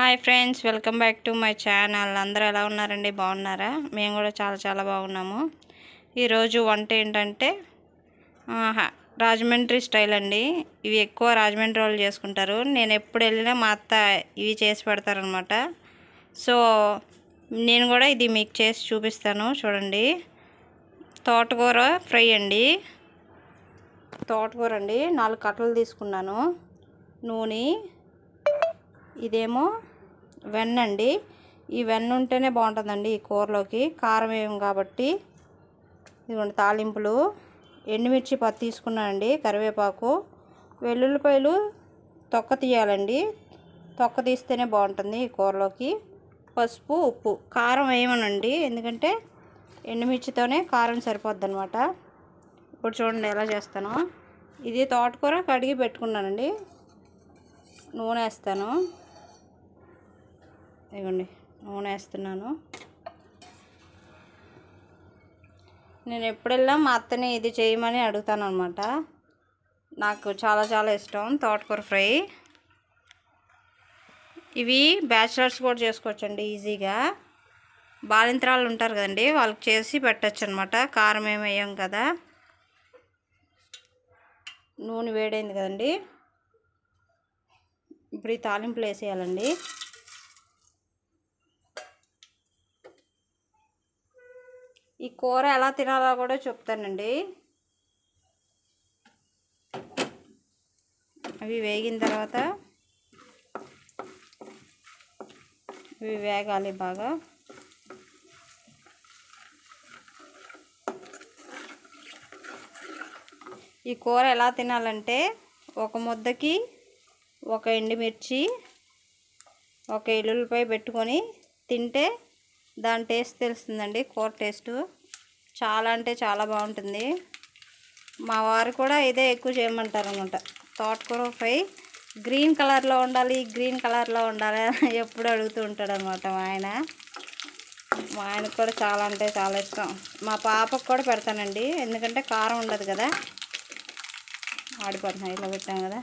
Hi friends, welcome back to my channel. అందరూ ఎలా ఉన్నారండి? బాగున్నారా? మేము కూడా చాలా చాలా బాగున్నాము. ఈరోజు వంట ఏంటంటే రాజమండ్రి స్టైల్ అండి. ఇవి ఎక్కువ రాజమండ్రి వాళ్ళు చేసుకుంటారు. నేను ఎప్పుడు వెళ్ళినా మా అత్త ఇవి చేసి పెడతారనమాట. సో నేను కూడా ఇది మీకు చేసి చూపిస్తాను. చూడండి, తోటకూర ఫ్రై అండి. తోటకూర అండి 4 కట్టలు తీసుకున్నాను. నూనె, ఇదేమో వెన్నండి. ఈ వెన్న ఉంటేనే బాగుంటుందండి ఈ కూరలోకి. కారం ఏం కాబట్టి. ఇదిగోండి తాలింపులు. ఎండుమిర్చి 10 తీసుకున్నానండి. కరివేపాకు, వెల్లుల్లిపాయలు తొక్క తీయాలండి. తొక్క తీస్తేనే బాగుంటుంది ఈ కూరలోకి. పసుపు, ఉప్పు. కారం వేయమనండి, ఎందుకంటే ఎండుమిర్చితోనే కారం సరిపోద్ది అనమాట. ఇప్పుడు చూడండి ఎలా చేస్తాను. ఇది తోటకూర కడిగి పెట్టుకున్నానండి. నూనె వేస్తాను. ఇవ్వండి, నూనె వేస్తున్నాను. నేను ఎప్పుడెళ్ళా మా అత్తని ఇది చేయమని అడుగుతాను అనమాట. నాకు చాలా చాలా ఇష్టం తోటకూర ఫ్రై. ఇవి బ్యాచిలర్స్ కూడా చేసుకోవచ్చండి ఈజీగా. బాలింతరాలు ఉంటారు కదండి, వాళ్ళకి చేసి పెట్టచ్చు అనమాట. కారం ఏమి వేయం కదా. నూనె వేడైంది కదండి. ఇప్పుడు ఈ తాలింపులు వేసేయాలండి. ఈ కూర ఎలా తినాలో కూడా చెప్తానండి. అవి వేగిన తర్వాత ఇవి వేగాలి బాగా. ఈ కూర ఎలా తినాలంటే, ఒక ముద్దకి 1 ఎండుమిర్చి, 1 ఎల్లుల్లిపాయ పెట్టుకొని తింటే దాని టేస్ట్ తెలుస్తుందండి. కూర టేస్ట్ చాలా అంటే చాలా బాగుంటుంది. మా వారు కూడా ఇదే ఎక్కువ చేయమంటారనమాట. తోటకూర ఫ్రై గ్రీన్ కలర్లో ఉండాలి, గ్రీన్ కలర్లో ఉండాలి ఎప్పుడు అడుగుతూ ఉంటాడనమాట మా ఆయన. మా ఆయనకు కూడా చాలా అంటే చాలా ఇష్టం. మా పాపకు కూడా పెడతానండి, ఎందుకంటే కారం ఉండదు కదా. ఆడిపోతున్నాయి, ఇలా పెట్టాం కదా.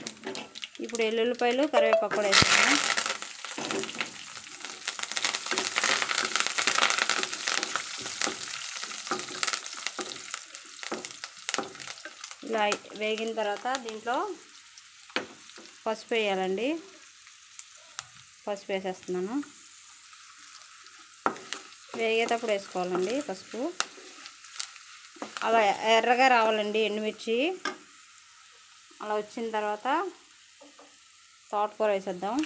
ఇప్పుడు ఎల్లుల్లిపాయలు, కరివేపాకు కూడా వేస్తాను. ఇలా వేగిన తర్వాత దీంట్లో పసుపు వేయాలండి. పసుపు వేసేస్తున్నాను. వేగేటప్పుడు వేసుకోవాలండి పసుపు. అలా ఎర్రగా రావాలండి ఎండుమిర్చి. అలా వచ్చిన తర్వాత తోటకూర వేసేద్దాం.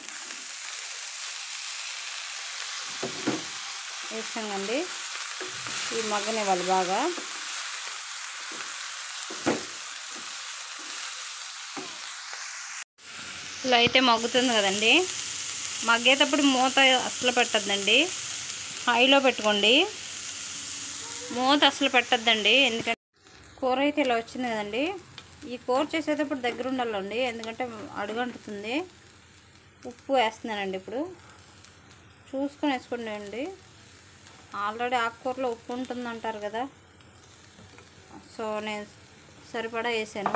వేసామండి. ఇవి మగ్గనివ్వాలి బాగా. ఇలా అయితే మగ్గుతుంది కదండి. మగ్గేటప్పుడు మూత అసలు పెట్టద్దండి, హైలో పెట్టుకోండి. మూత అసలు పెట్టద్దండి, ఎందుకంటే కూర అయితే ఇలా వచ్చింది కదండి. ఈ కూర చేసేటప్పుడు దగ్గర ఉండాలండి, ఎందుకంటే అడుగంటుతుంది. ఉప్పు వేస్తున్నానండి. ఇప్పుడు చూసుకొని వేసుకుండండి. ఆల్రెడీ ఆకుకూరలో ఉప్పు ఉంటుంది అంటారు కదా, సో నేను సరిపడా వేసాను.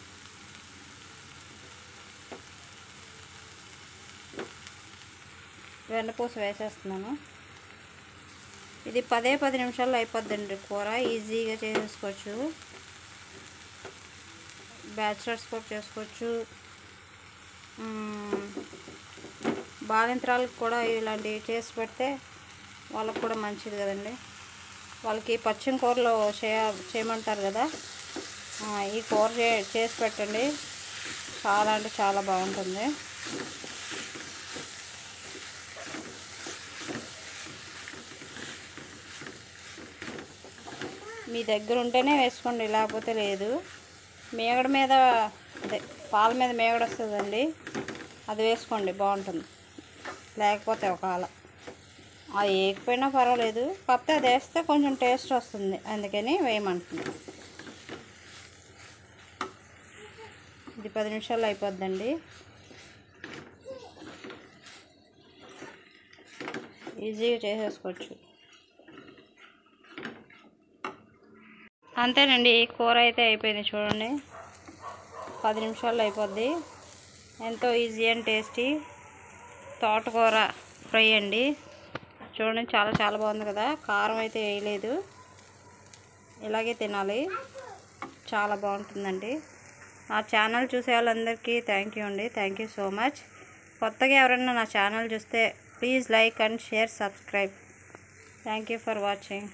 వెన్నపూస వేసేస్తున్నాను. ఇది 10 నిమిషాల్లో అయిపోద్దండి కూర. ఈజీగా చేసేసుకోవచ్చు. బ్యాచిలర్స్ కూడా చేసుకోవచ్చు. బాలింతరాలకు కూడా ఇలాంటివి చేసి పెడితే వాళ్ళకు కూడా మంచిది కదండి. వాళ్ళకి పచ్చిమ కూరలో చేయమంటారు కదా, ఈ కూర చేసి పెట్టండి. చాలా అంటే చాలా బాగుంటుంది. మీ దగ్గర ఉంటేనే వేసుకోండి, లేకపోతే లేదు. మేగడ మీద, పాల మీద మేగడ వస్తుందండి, అది వేసుకోండి, బాగుంటుంది. లేకపోతే ఒకవేళ అది వేయకపోయినా పర్వాలేదు, కాకపోతే అది వేస్తే కొంచెం టేస్ట్ వస్తుంది, అందుకని వేయమంటున్నాను. ఇది 10 నిమిషాలు అయిపోద్దండి. ఈజీగా చేసేసుకోవచ్చు. అంతేనండి, కూర అయితే అయిపోయింది. చూడండి 10 నిమిషాల్లో అయిపోద్ది. ఎంతో ఈజీ అండ్ టేస్టీ తోటకూర ఫ్రై అండి. చూడండి చాలా చాలా బాగుంది కదా. కారం అయితే వేయలేదు. ఇలాగే తినాలి, చాలా బాగుంటుందండి. నా ఛానల్ చూసే వాళ్ళందరికీ థ్యాంక్ యూ అండి, థ్యాంక్ యూ సో మచ్. కొత్తగా ఎవరైనా నా ఛానల్ చూస్తే please like and share, subscribe. Thank you for watching.